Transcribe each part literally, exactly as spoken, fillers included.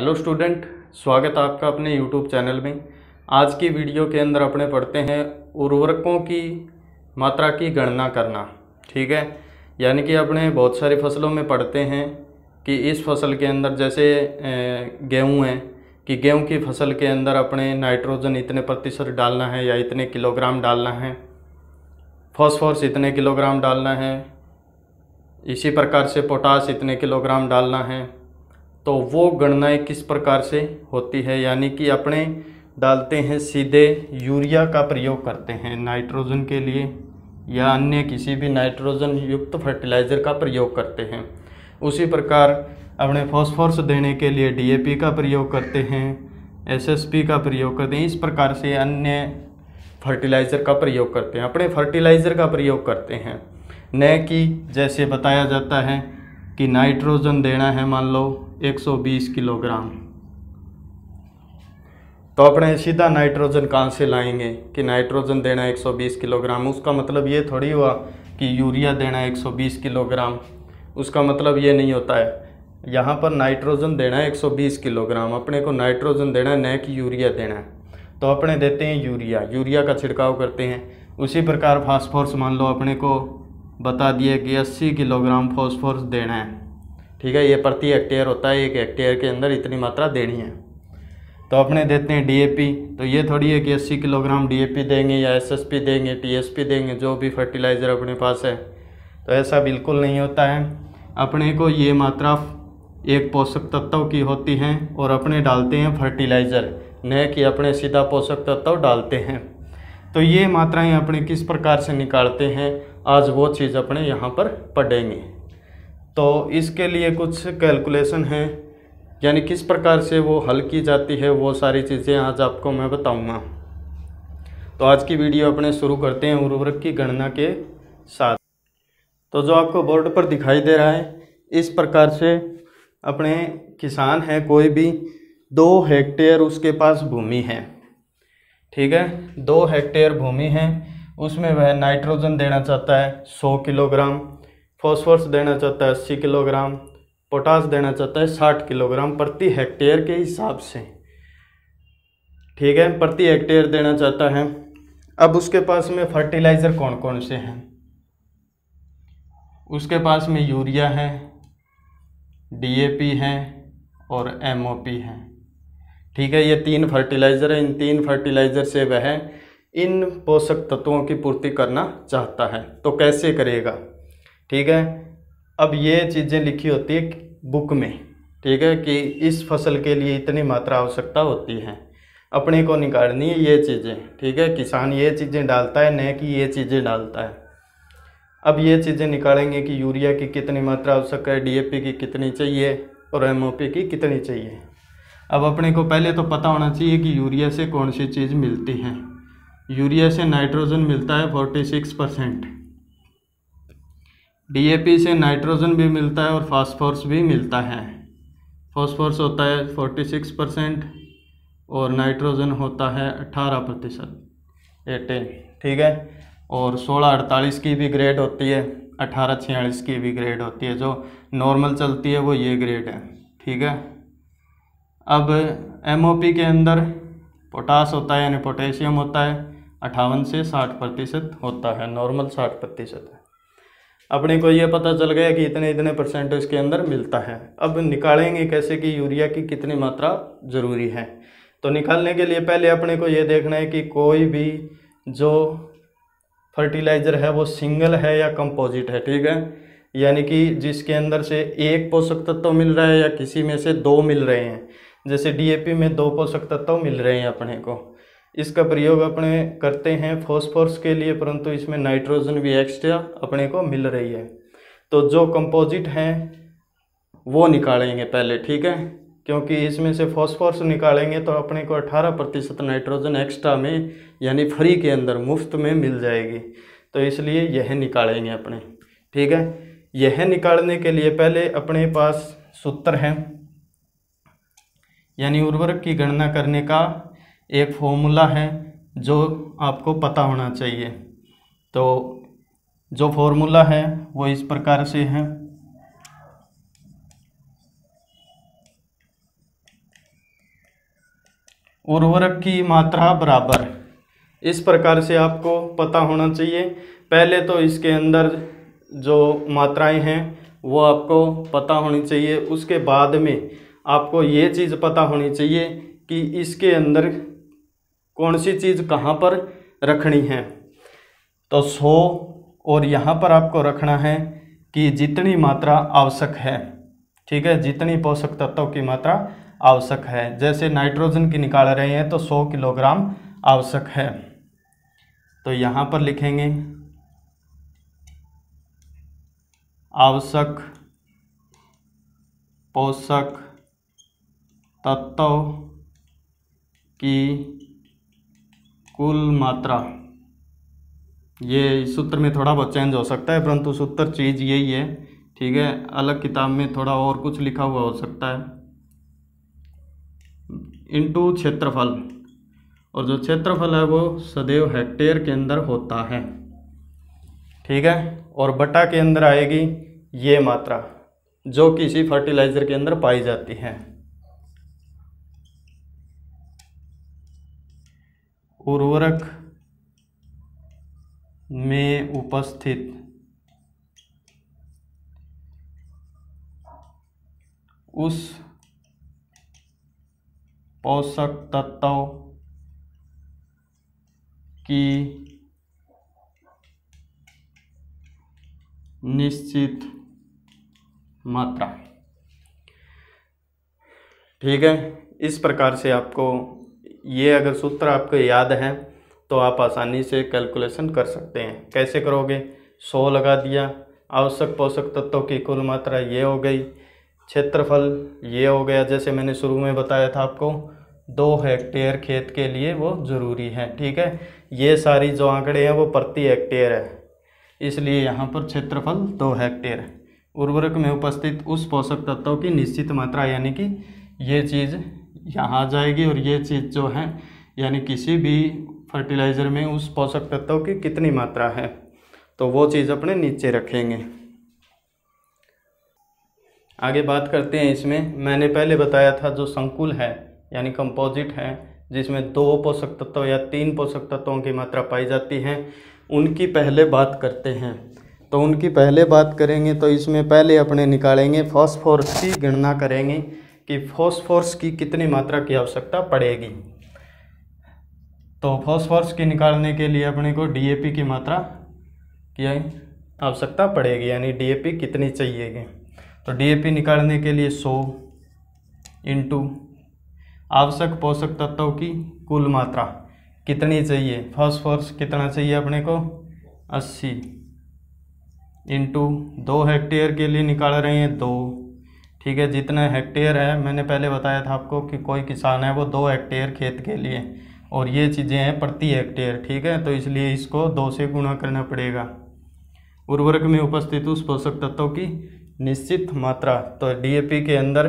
Hello student, स्वागत है आपका अपने यूट्यूब चैनल में। आज की वीडियो के अंदर अपने पढ़ते हैं उर्वरकों की मात्रा की गणना करना। ठीक है, यानी कि अपने बहुत सारी फसलों में पढ़ते हैं कि इस फसल के अंदर, जैसे गेहूं है कि गेहूं की फसल के अंदर अपने नाइट्रोजन इतने प्रतिशत डालना है या इतने किलोग्राम डालना है, फॉस्फोरस इतने किलोग्राम डालना है, इसी प्रकार से पोटास इतने किलोग्राम डालना है। तो वो गणनाएँ किस प्रकार से होती है, यानी कि अपने डालते हैं सीधे यूरिया का प्रयोग करते हैं नाइट्रोजन के लिए या अन्य किसी भी नाइट्रोजन युक्त फर्टिलाइज़र का प्रयोग करते हैं। उसी प्रकार अपने फॉस्फोरस देने के लिए डीएपी का प्रयोग करते हैं, एसएसपी का प्रयोग करते हैं, इस प्रकार से अन्य फर्टिलाइज़र का प्रयोग करते हैं। अपने फर्टिलाइज़र का प्रयोग करते हैं, न कि जैसे बताया जाता है कि नाइट्रोजन देना है मान लो एक सौ बीस किलोग्राम, तो अपने सीधा नाइट्रोजन कहाँ से लाएंगे कि नाइट्रोजन देना है एक सौ बीस किलोग्राम। उसका मतलब ये थोड़ी हुआ कि यूरिया देना है एक सौ बीस किलोग्राम, उसका मतलब ये नहीं होता है। यहाँ पर नाइट्रोजन देना है एक सौ बीस किलोग्राम, अपने को नाइट्रोजन देना है न कि यूरिया देना है। तो अपने देते हैं यूरिया, यूरिया का छिड़काव करते हैं। उसी प्रकार फॉस्फोरस, मान लो अपने को बता दिए कि अस्सी किलोग्राम फॉस्फोरस देना है। ठीक है, ये प्रति हेक्टेयर होता है, एक हेक्टेयर के अंदर इतनी मात्रा देनी है। तो अपने देते हैं डीएपी, तो ये थोड़ी है कि अस्सी किलोग्राम डीएपी देंगे या एसएसपी देंगे, टीएसपी देंगे, जो भी फर्टिलाइज़र अपने पास है, तो ऐसा बिल्कुल नहीं होता है। अपने को ये मात्रा एक पोषक तत्व की होती है और अपने डालते हैं फर्टिलाइज़र, न कि अपने सीधा पोषक तत्व डालते हैं। तो ये मात्राएँ अपने किस प्रकार से निकालते हैं, आज वो चीज़ अपने यहाँ पर पढ़ेंगे। तो इसके लिए कुछ कैलकुलेशन है, यानी किस प्रकार से वो हल की जाती है, वो सारी चीज़ें आज आपको मैं बताऊंगा। तो आज की वीडियो अपने शुरू करते हैं उर्वरक की गणना के साथ। तो जो आपको बोर्ड पर दिखाई दे रहा है, इस प्रकार से अपने किसान हैं, कोई भी दो हेक्टेयर उसके पास भूमि है। ठीक है, दो हेक्टेयर भूमि है, उसमें वह नाइट्रोजन देना चाहता है सौ किलोग्राम, फॉस्फोरस देना चाहता है अस्सी किलोग्राम, पोटास देना चाहता है साठ किलोग्राम प्रति हेक्टेयर के हिसाब से। ठीक है, प्रति हेक्टेयर देना चाहता है। अब उसके पास में फर्टिलाइज़र कौन कौन से हैं, उसके पास में यूरिया है, डीएपी है और एमओपी है। ठीक है, ये तीन फर्टिलाइज़र है। इन तीन फर्टिलाइज़र से वह इन पोषक तत्वों की पूर्ति करना चाहता है, तो कैसे करेगा। ठीक है, अब ये चीज़ें लिखी होती है बुक में। ठीक है, कि इस फसल के लिए इतनी मात्रा आवश्यकता होती है, अपने को निकालनी है ये चीज़ें। ठीक है, किसान ये चीज़ें डालता है, न कि ये चीज़ें डालता है। अब ये चीज़ें निकालेंगे कि यूरिया की कितनी मात्रा आवश्यक है, डीएपी की कितनी चाहिए और एमओपी की कितनी चाहिए। अब अपने को पहले तो पता होना चाहिए कि यूरिया से कौन सी चीज़ मिलती है। यूरिया से नाइट्रोजन मिलता है फोर्टी सिक्स परसेंट, डीएपी से नाइट्रोजन भी मिलता है और फास्फोरस भी मिलता है। फास्फोरस होता है छियालीस परसेंट और नाइट्रोजन होता है अठारह प्रतिशत, एटीन। ठीक है, और सोलह अड़तालीस की भी ग्रेड होती है, अठारह छियालीस की भी ग्रेड होती है, जो नॉर्मल चलती है वो ये ग्रेड है। ठीक है, अब एमओपी के अंदर पोटास होता है, यानी पोटेशियम होता है, अट्ठावन से साठ प्रतिशत होता है, नॉर्मल साठ प्रतिशत है। अपने को ये पता चल गया कि इतने इतने परसेंट इसके अंदर मिलता है। अब निकालेंगे कैसे कि यूरिया की कितनी मात्रा ज़रूरी है। तो निकालने के लिए पहले अपने को ये देखना है कि कोई भी जो फर्टिलाइज़र है वो सिंगल है या कंपोजिट है। ठीक है, यानी कि जिसके अंदर से एक पोषक तत्व मिल रहा है या किसी में से दो मिल रहे हैं। जैसे डीएपी में दो पोषक तत्व मिल रहे हैं, अपने को इसका प्रयोग अपने करते हैं फॉस्फोरस के लिए, परंतु इसमें नाइट्रोजन भी एक्स्ट्रा अपने को मिल रही है। तो जो कंपोजिट हैं वो निकालेंगे पहले। ठीक है, क्योंकि इसमें से फॉस्फोरस निकालेंगे तो अपने को अठारह प्रतिशत नाइट्रोजन एक्स्ट्रा में, यानी फ्री के अंदर, मुफ्त में मिल जाएगी। तो इसलिए यह निकालेंगे अपने। ठीक है, यह निकालने के लिए पहले अपने पास सूत्र है, यानी उर्वरक की गणना करने का एक फॉर्मूला है जो आपको पता होना चाहिए। तो जो फॉर्मूला है वो इस प्रकार से है, उर्वरक की मात्रा बराबर, इस प्रकार से आपको पता होना चाहिए। पहले तो इसके अंदर जो मात्राएं हैं वो आपको पता होनी चाहिए, उसके बाद में आपको ये चीज़ पता होनी चाहिए कि इसके अंदर कौन सी चीज़ कहाँ पर रखनी है। तो सौ और यहाँ पर आपको रखना है कि जितनी मात्रा आवश्यक है, ठीक है, जितनी पोषक तत्वों की मात्रा आवश्यक है। जैसे नाइट्रोजन की निकाल रहे हैं तो सौ किलोग्राम आवश्यक है, तो यहाँ पर लिखेंगे आवश्यक पोषक तत्वों की कुल मात्रा। ये सूत्र में थोड़ा बहुत चेंज हो सकता है, परंतु सूत्र चीज़ यही है, ठीक है। अलग किताब में थोड़ा और कुछ लिखा हुआ हो सकता है। इंटू क्षेत्रफल, और जो क्षेत्रफल है वो सदैव हेक्टेयर के अंदर होता है, ठीक है, और बटा के अंदर आएगी ये मात्रा जो किसी फर्टिलाइज़र के अंदर पाई जाती है। उर्वरक में उपस्थित उस पोषक तत्वों की निश्चित मात्रा, ठीक है। इस प्रकार से आपको ये, अगर सूत्र आपको याद है तो आप आसानी से कैलकुलेशन कर सकते हैं। कैसे करोगे? सौ लगा दिया, आवश्यक पोषक तत्वों की कुल मात्रा ये हो गई, क्षेत्रफल ये हो गया, जैसे मैंने शुरू में बताया था आपको दो हेक्टेयर खेत के लिए वो ज़रूरी है, ठीक है। ये सारी जो आंकड़े हैं वो प्रति हेक्टेयर है, इसलिए यहाँ पर क्षेत्रफल दो हेक्टेयर। उर्वरक में उपस्थित उस पोषक तत्वों की निश्चित मात्रा, यानी कि ये चीज़ यहाँ आ जाएगी और ये चीज़ जो है, यानी किसी भी फर्टिलाइज़र में उस पोषक तत्वों की कितनी मात्रा है, तो वो चीज़ अपने नीचे रखेंगे। आगे बात करते हैं। इसमें मैंने पहले बताया था जो संकुल है यानी कंपोजिट है, जिसमें दो पोषक तत्व या तीन पोषक तत्वों की मात्रा पाई जाती है, उनकी पहले बात करते हैं। तो उनकी पहले बात करेंगे तो इसमें पहले अपने निकालेंगे फॉस्फोरस की गणना करेंगे कि फॉस्फोरस की कितनी मात्रा की आवश्यकता पड़ेगी। तो फॉस्फोरस की निकालने के लिए अपने को डीएपी की मात्रा की आवश्यकता पड़ेगी, यानी डीएपी कितनी चाहिएगी। तो डीएपी निकालने के लिए सौ इंटू आवश्यक पोषक तत्वों की कुल मात्रा कितनी चाहिए, फॉस्फोरस कितना चाहिए अपने को अस्सी इंटू दो हेक्टेयर के लिए निकाल रहे हैं दो, ठीक है, जितना हेक्टेयर है। मैंने पहले बताया था आपको कि कोई किसान है वो दो हेक्टेयर खेत के लिए, और ये चीज़ें हैं प्रति हेक्टेयर, ठीक है, तो इसलिए इसको दो से गुणा करना पड़ेगा। उर्वरक में उपस्थित उस पोषक तत्वों की निश्चित मात्रा, तो डीएपी के अंदर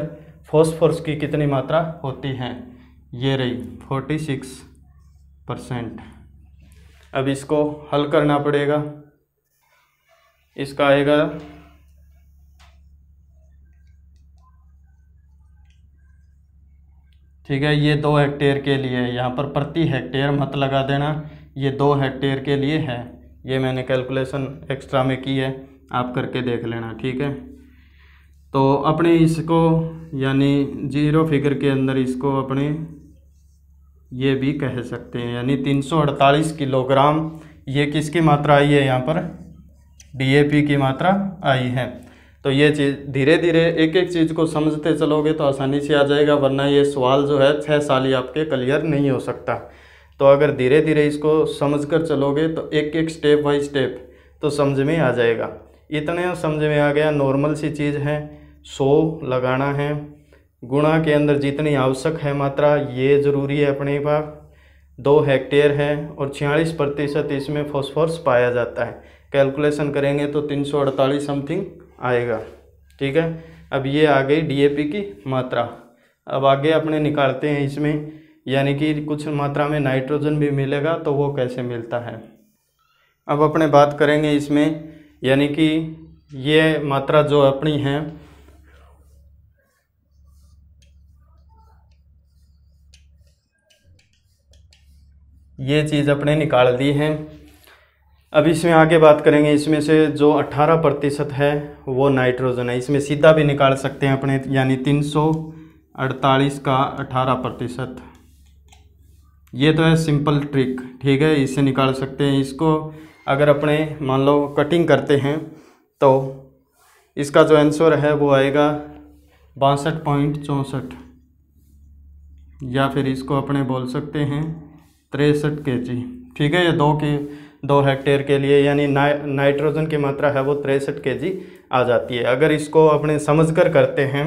फॉस्फोरस की कितनी मात्रा होती है, ये रही छियालीस परसेंट। अब इसको हल करना पड़ेगा। इसका आएगा ठीक है, ये दो हेक्टेयर के लिए, यहाँ पर प्रति हेक्टेयर मत लगा देना, ये दो हेक्टेयर के लिए है। ये मैंने कैलकुलेशन एक्स्ट्रा में की है, आप करके देख लेना, ठीक है। तो अपने इसको यानी जीरो फिगर के अंदर इसको अपने ये भी कह सकते हैं, यानी तीन सौ अड़तालीस किलोग्राम ये किसकी मात्रा आई है, यहाँ पर डीएपी की मात्रा आई है। तो ये चीज़ धीरे धीरे एक एक चीज़ को समझते चलोगे तो आसानी से आ जाएगा, वरना ये सवाल जो है छः साल ही आपके क्लियर नहीं हो सकता। तो अगर धीरे धीरे इसको समझकर चलोगे तो एक एक स्टेप बाय स्टेप तो समझ में आ जाएगा। इतना समझ में आ गया, नॉर्मल सी चीज़ है। सौ लगाना है, गुणा के अंदर जितनी आवश्यक है मात्रा ये ज़रूरी है अपने पास, दो हेक्टेयर है और छियालीस प्रतिशत इसमें फॉस्फोरस पाया जाता है। कैलकुलेशन करेंगे तो तीन सौ अड़तालीस समथिंग आएगा, ठीक है। अब ये आ गई डीएपी की मात्रा। अब आगे अपने निकालते हैं इसमें, यानी कि कुछ मात्रा में नाइट्रोजन भी मिलेगा, तो वो कैसे मिलता है। अब अपने बात करेंगे इसमें, यानी कि ये मात्रा जो अपनी है ये चीज़ अपने निकाल दी है। अब इसमें आगे बात करेंगे, इसमें से जो अठारह प्रतिशत है वो नाइट्रोजन है, इसमें सीधा भी निकाल सकते हैं अपने, यानी तीन सौ अड़तालीस का अठारह प्रतिशत। ये तो है सिंपल ट्रिक, ठीक है, इससे निकाल सकते हैं। इसको अगर अपने मान लो कटिंग करते हैं तो इसका जो आंसर है वो आएगा बासठ पॉइंट चौंसठ, या फिर इसको अपने बोल सकते हैं तिरसठ के जी, ठीक है। ये दो के दो हेक्टेयर के लिए यानी ना, नाइट्रोजन की मात्रा है वो तिरसठ के जी आ जाती है। अगर इसको अपने समझकर करते हैं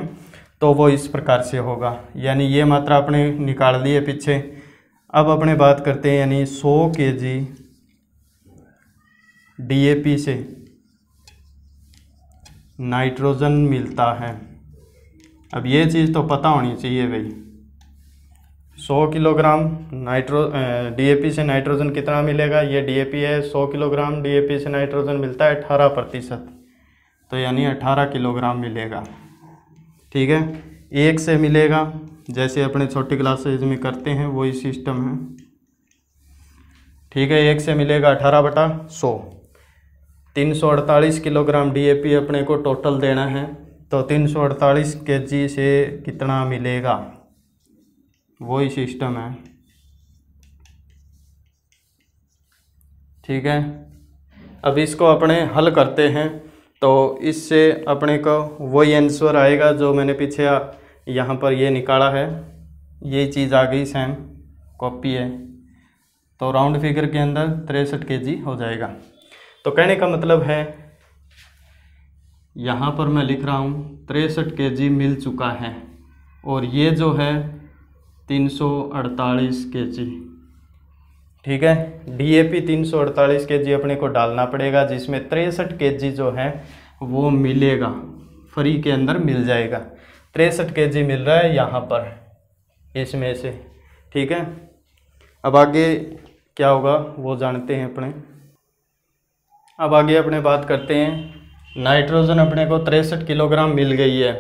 तो वो इस प्रकार से होगा, यानी ये मात्रा अपने निकाल दी है पीछे। अब अपने बात करते हैं यानी सौ kg D A P से नाइट्रोजन मिलता है। अब ये चीज़ तो पता होनी चाहिए भाई, सौ kilogram nitro D A P से नाइट्रोजन कितना मिलेगा, ये डी ए पी है, सौ किलोग्राम डी ए पी से नाइट्रोजन मिलता है अठारह प्रतिशत, तो यानी अठारह किलोग्राम मिलेगा, ठीक है। एक से मिलेगा, जैसे अपने छोटी क्लासेज में करते हैं वही सिस्टम है, ठीक है। एक से मिलेगा अठारह बटा सौ, तीन सौ अड़तालीस किलोग्राम डी ए पी अपने को टोटल देना है, तो तीन सौ अड़तालीस के जी से कितना मिलेगा, वही सिस्टम है, ठीक है। अब इसको अपने हल करते हैं तो इससे अपने को वही आंसर आएगा जो मैंने पीछे यहाँ पर ये निकाला है, ये चीज़ आ गई, सेम कॉपी है, तो राउंड फिगर के अंदर तिरसठ के जी हो जाएगा। तो कहने का मतलब है यहाँ पर मैं लिख रहा हूँ तिरसठ के जी मिल चुका है, और ये जो है तीन सौ अड़तालीस के जी, ठीक है। डी ए पी तीन सौ अड़तालीस के जी अपने को डालना पड़ेगा, जिसमें तिरसठ के जी जो है वो मिलेगा, फ्री के अंदर मिल जाएगा। तिरसठ के जी मिल रहा है यहाँ पर इसमें से, ठीक है। अब आगे क्या होगा वो जानते हैं अपने। अब आगे अपने बात करते हैं, नाइट्रोजन अपने को तिरसठ किलोग्राम मिल गई है,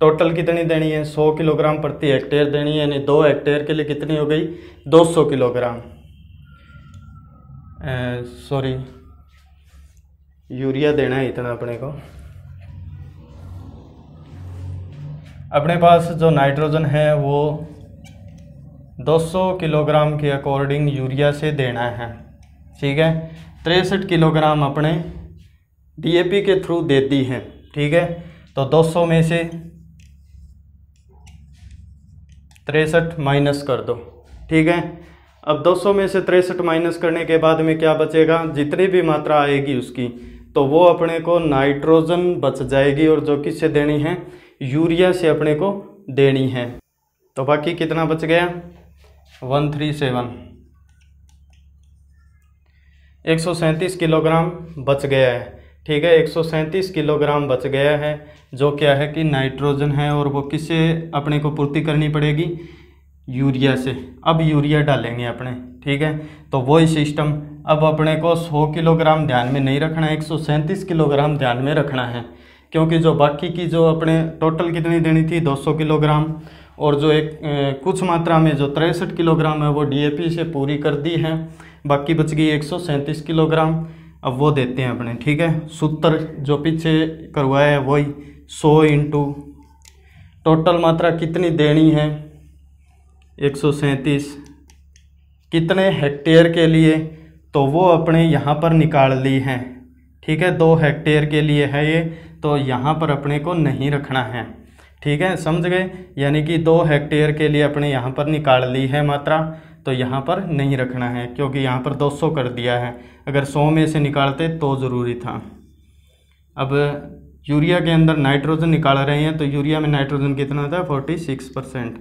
टोटल कितनी देनी है, सौ किलोग्राम प्रति हेक्टेयर देनी है, यानी दो हेक्टेयर के लिए कितनी हो गई दो सौ किलोग्राम, सॉरी यूरिया देना है इतना अपने को। अपने पास जो नाइट्रोजन है वो दो सौ किलोग्राम के अकॉर्डिंग यूरिया से देना है, ठीक है। तिरसठ किलोग्राम अपने डी ए पी के थ्रू देती है, ठीक है, तो दो सौ में से तिरसठ माइनस कर दो, ठीक है। अब दो सौ में से तिरसठ माइनस करने के बाद में क्या बचेगा, जितनी भी मात्रा आएगी उसकी, तो वो अपने को नाइट्रोजन बच जाएगी, और जो किससे देनी है, यूरिया से अपने को देनी है। तो बाकी कितना बच गया, एक सौ सैंतीस एक सौ सैंतीस किलोग्राम बच गया है, ठीक है। एक सौ सैंतीस किलोग्राम बच गया है, जो क्या है कि नाइट्रोजन है, और वो किससे अपने को पूर्ति करनी पड़ेगी, यूरिया से। अब यूरिया डालेंगे अपने, ठीक है, तो वही सिस्टम। अब अपने को सौ किलोग्राम ध्यान में नहीं रखना है, एक सौ सैंतीस किलोग्राम ध्यान में रखना है, क्योंकि जो बाकी की जो अपने टोटल कितनी देनी थी दो सौ किलोग्राम, और जो एक ए, कुछ मात्रा में जो तिरसठ किलोग्राम है वो डी ए पी से पूरी कर दी है, बाकी बच गई एक सौ सैंतीस किलोग्राम, अब वो देते हैं अपने, ठीक है। सूत्र जो पीछे करवाया है वही, सौ इंटू टोटल मात्रा कितनी देनी है एक सौ सैंतीस, कितने हेक्टेयर के लिए, तो वो अपने यहाँ पर निकाल ली हैं, ठीक है। दो हेक्टेयर के लिए है ये, तो यहाँ पर अपने को नहीं रखना है, ठीक है, समझ गए। यानी कि दो हेक्टेयर के लिए अपने यहाँ पर निकाल ली है मात्रा, तो यहाँ पर नहीं रखना है, क्योंकि यहाँ पर दो सौ कर दिया है, अगर सौ में से निकालते तो ज़रूरी था। अब यूरिया के अंदर नाइट्रोजन निकाल रहे हैं, तो यूरिया में नाइट्रोजन कितना था, छियालीस परसेंट।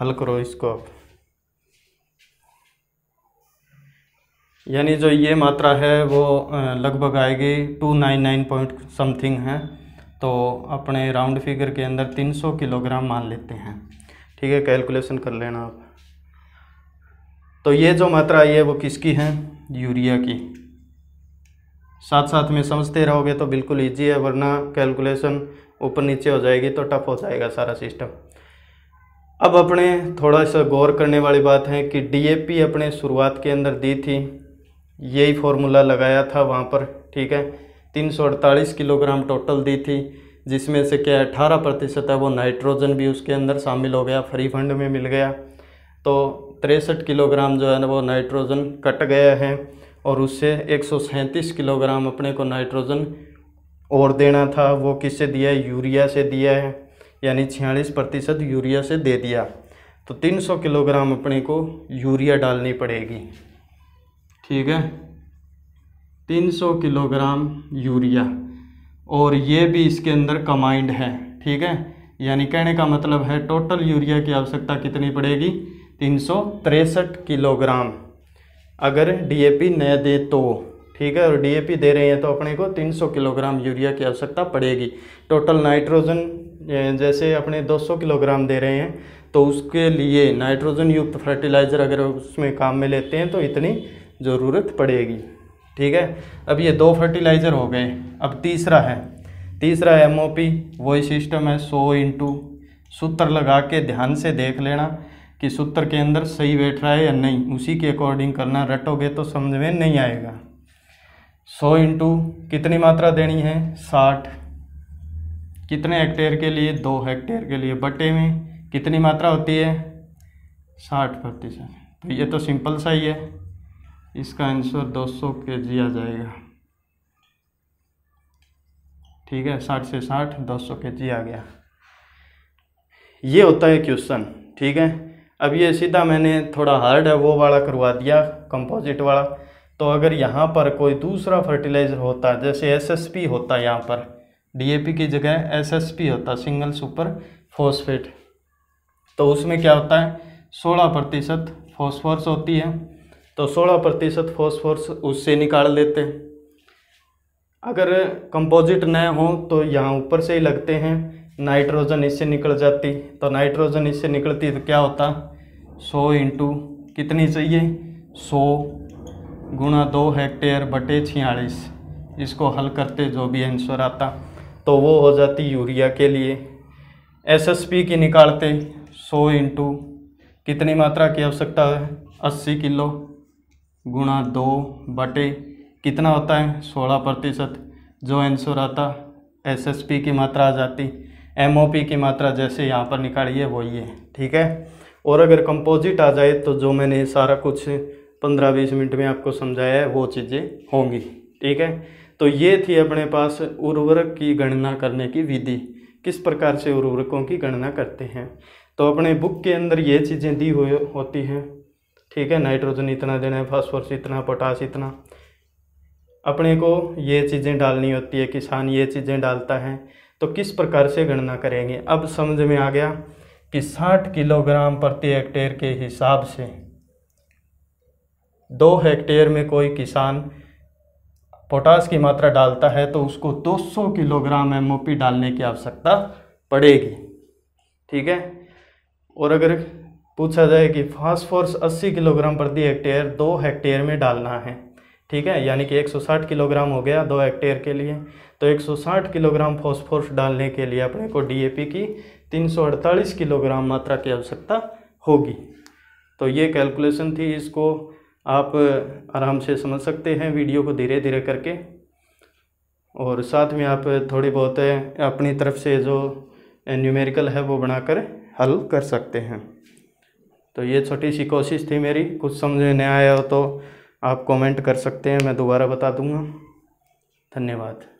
हल करो इसको आप, यानी जो ये मात्रा है वो लगभग आएगी दो सौ निन्यानवे पॉइंट समथिंग है, तो अपने राउंड फिगर के अंदर तीन सौ किलोग्राम मान लेते हैं, ठीक है, कैलकुलेशन कर लेना आप। तो ये जो मात्रा आई है वो किसकी है, यूरिया की। साथ साथ में समझते रहोगे तो बिल्कुल इजी है, वरना कैलकुलेशन ऊपर नीचे हो जाएगी तो टफ हो जाएगा सारा सिस्टम। अब अपने थोड़ा सा गौर करने वाली बात है कि डीएपी अपने शुरुआत के अंदर दी थी, यही फॉर्मूला लगाया था वहाँ पर, ठीक है। तीन सौ अड़तालीस किलोग्राम टोटल दी थी, जिसमें से क्या अट्ठारह प्रतिशत है वो नाइट्रोजन भी उसके अंदर शामिल हो गया, फ्री फंड में मिल गया। तो तिरसठ किलोग्राम जो है ना वो नाइट्रोजन कट गया है और उससे एक सौ सैंतीस किलोग्राम अपने को नाइट्रोजन और देना था, वो किससे दिया है, यूरिया से दिया है, यानी छियालीस प्रतिशत यूरिया से दे दिया। तो तीन सौ किलोग्राम अपने को यूरिया डालनी पड़ेगी, ठीक है, तीन सौ किलोग्राम यूरिया, और ये भी इसके अंदर कंबाइंड है, ठीक है। यानी कहने का मतलब है टोटल यूरिया की आवश्यकता कितनी पड़ेगी, तीन सौ तिरसठ किलोग्राम, अगर डीएपी न दे तो, ठीक है। और डीएपी दे रहे हैं तो अपने को तीन सौ किलोग्राम यूरिया की आवश्यकता पड़ेगी। टोटल नाइट्रोजन जैसे अपने दो सौ किलोग्राम दे रहे हैं, तो उसके लिए नाइट्रोजन युक्त फर्टिलाइज़र अगर उसमें काम में लेते हैं तो इतनी ज़रूरत पड़ेगी, ठीक है। अब ये दो फर्टिलाइज़र हो गए, अब तीसरा है, तीसरा है एमओपी। वही सिस्टम है, सौ इंटू सूत्र लगा के ध्यान से देख लेना कि सूत्र के अंदर सही बैठ रहा है या नहीं, उसी के अकॉर्डिंग करना, रटोगे तो समझ में नहीं आएगा। सौ इंटू कितनी मात्रा देनी है, साठ, कितने हेक्टेयर के लिए, दो हेक्टेयर के लिए, बटे में कितनी मात्रा होती है, साठ प्रतिशत। तो ये तो सिंपल सा ही है, इसका आंसर दो सौ केजी आ जाएगा, ठीक है, साठ से साठ दो सौ केजी आ गया। ये होता है क्वेश्चन, ठीक है। अब ये सीधा मैंने थोड़ा हार्ड है वो वाला करवा दिया, कंपोजिट वाला। तो अगर यहाँ पर कोई दूसरा फर्टिलाइज़र होता, जैसे एसएसपी होता, यहाँ पर डीएपी की जगह एसएसपी होता, सिंगल सुपर फॉस्फेट, तो उसमें क्या होता है, सोलह प्रतिशत फॉस्फोरस होती है, तो सोलह प्रतिशत फॉस्फोरस उससे निकाल लेते हैं। अगर कंपोजिट न हो तो यहाँ ऊपर से ही लगते हैं, नाइट्रोजन इससे निकल जाती, तो नाइट्रोजन इससे निकलती तो क्या होता, सौ इंटू कितनी चाहिए, सौ गुणा दो हेक्टेयर बटे छियालीस, इसको हल करते जो भी आंसर आता तो वो हो जाती यूरिया के लिए। एसएसपी की निकालते, सौ इंटू कितनी मात्रा की आवश्यकता है, अस्सी किलो गुणा दो बटे कितना होता है, सोलह प्रतिशत, जो आंसर आता एसएसपी की मात्रा आ जाती। एमओपी की मात्रा जैसे यहाँ पर निकाली है वही है, ठीक है। और अगर कंपोजिट आ जाए तो जो मैंने सारा कुछ पंद्रह बीस मिनट में आपको समझाया है वो चीज़ें होंगी, ठीक है। तो ये थी अपने पास उर्वरक की गणना करने की विधि, किस प्रकार से उर्वरकों की गणना करते हैं। तो अपने बुक के अंदर ये चीज़ें दी हुई होती हैं, ठीक है। नाइट्रोजन इतना देना है, फास्फोरस इतना, पोटास इतना, अपने को ये चीज़ें डालनी होती है, किसान ये चीज़ें डालता है, तो किस प्रकार से गणना करेंगे। अब समझ में आ गया कि साठ किलोग्राम प्रति हेक्टेयर के हिसाब से दो हेक्टेयर में कोई किसान पोटास की मात्रा डालता है तो उसको दो सौ किलोग्राम एमओपी डालने की आवश्यकता पड़ेगी, ठीक है। और अगर पूछा जाए कि फास्फोरस अस्सी किलोग्राम प्रति हेक्टेयर दो हेक्टेयर में डालना है, ठीक है, यानी कि एक सौ साठ किलोग्राम हो गया दो हेक्टेयर के लिए, तो एक सौ साठ किलोग्राम फास्फोरस डालने के लिए अपने को डीएपी की तीन सौ अड़तालीस किलोग्राम मात्रा की आवश्यकता होगी। तो ये कैलकुलेशन थी, इसको आप आराम से समझ सकते हैं वीडियो को धीरे धीरे करके, और साथ में आप थोड़ी बहुत अपनी तरफ से जो न्यूमेरिकल है वो बनाकर हल कर सकते हैं। तो ये छोटी सी कोशिश थी मेरी, कुछ समझ नहीं आया हो तो आप कमेंट कर सकते हैं, मैं दोबारा बता दूंगा। धन्यवाद।